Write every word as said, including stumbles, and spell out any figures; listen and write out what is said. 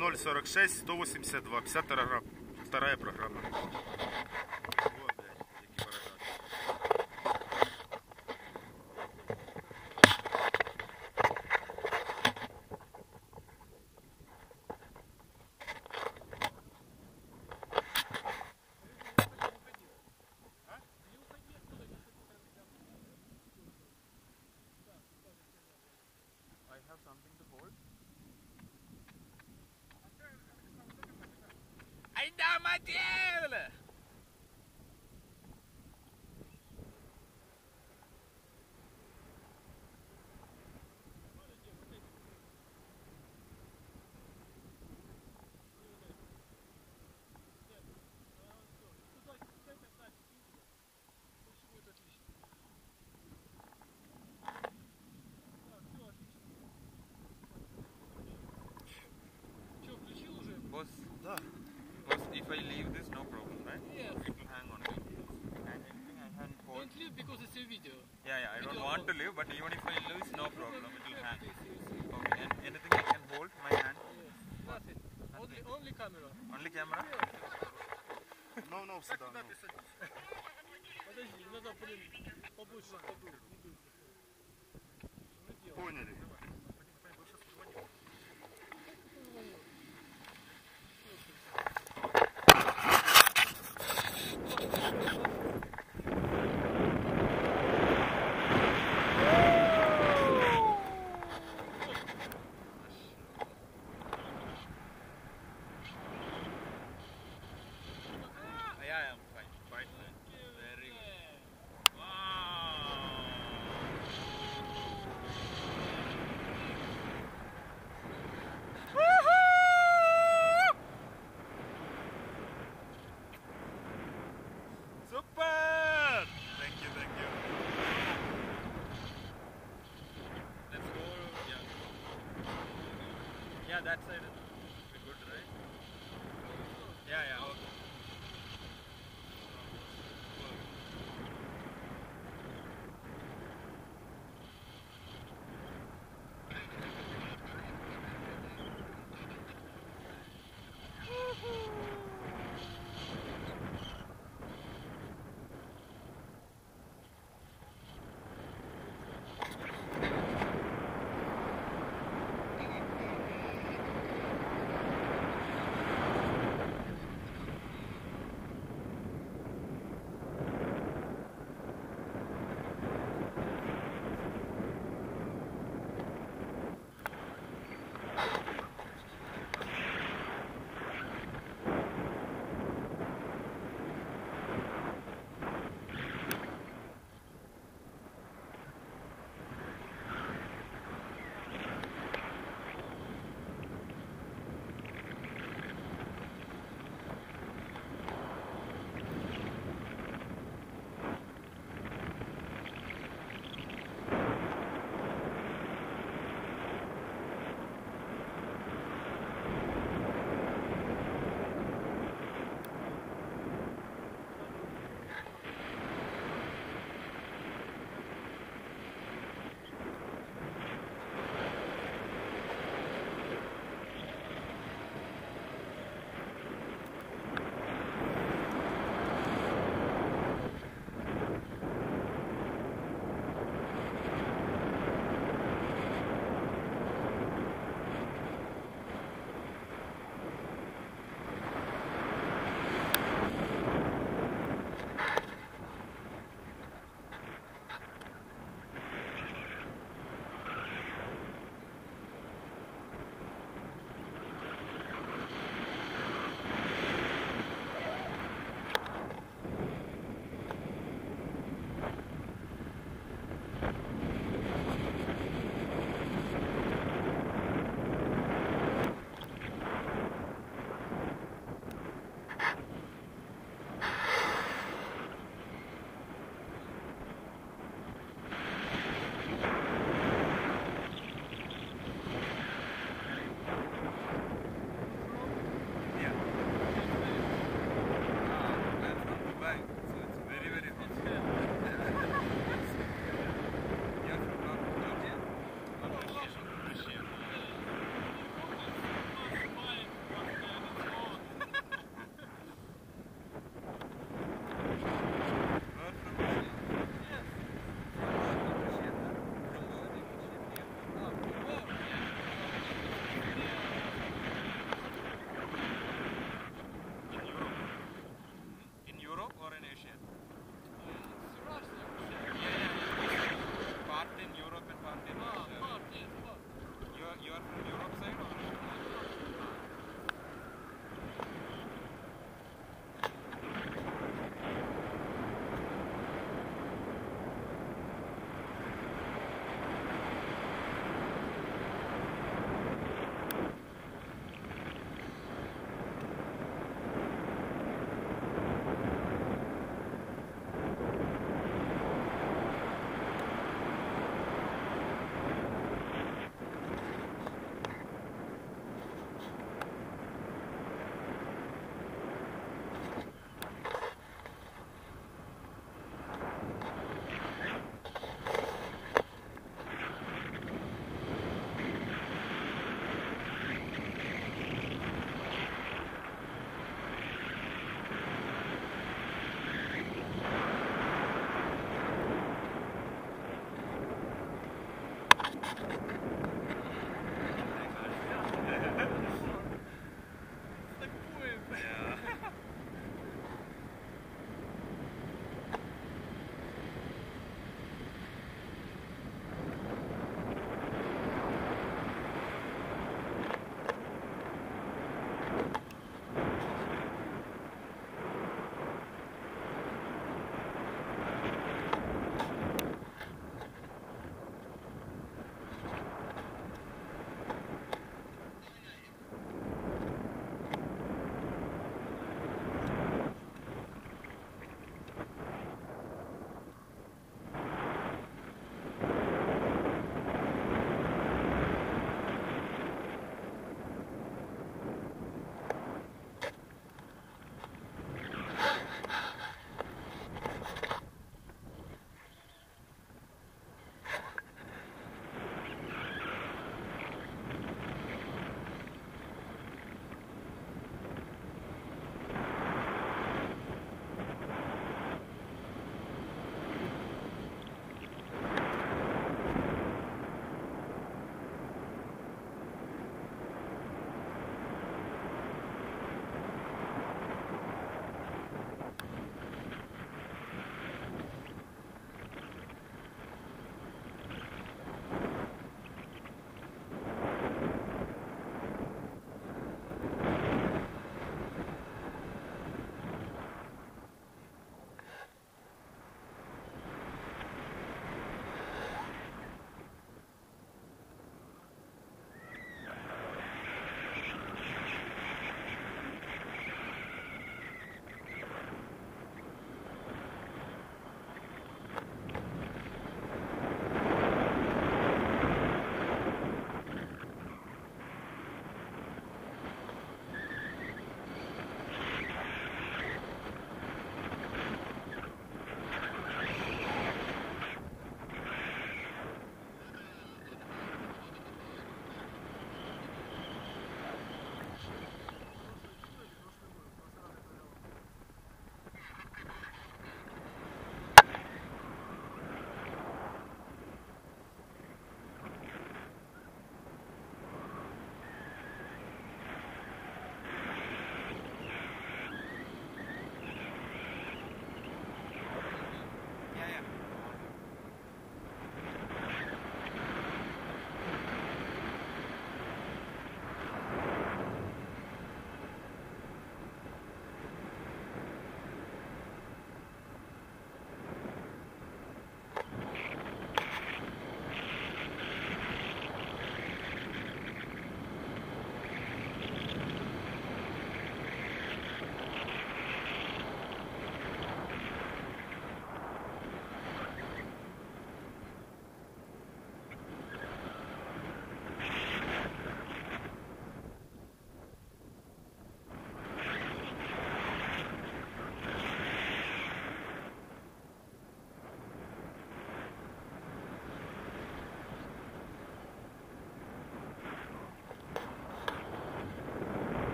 ноль сорок шесть сто восемьдесят два, пятьдесят грамм, вторая программа. Да. But if I leave this, no problem, right? Yes. It will hang on it. And everything I hand for. Don't leave because it's a video. Yeah, yeah. I video don't want to leave, but even if I lose, no problem. It will hang. Okay. And anything I can hold, my hand. Yes. That's it. Only, only camera. Only camera. Yeah. No, no, sit down. Подожди, надо побольше. Поняли. That side is good, right? Yeah, yeah, okay.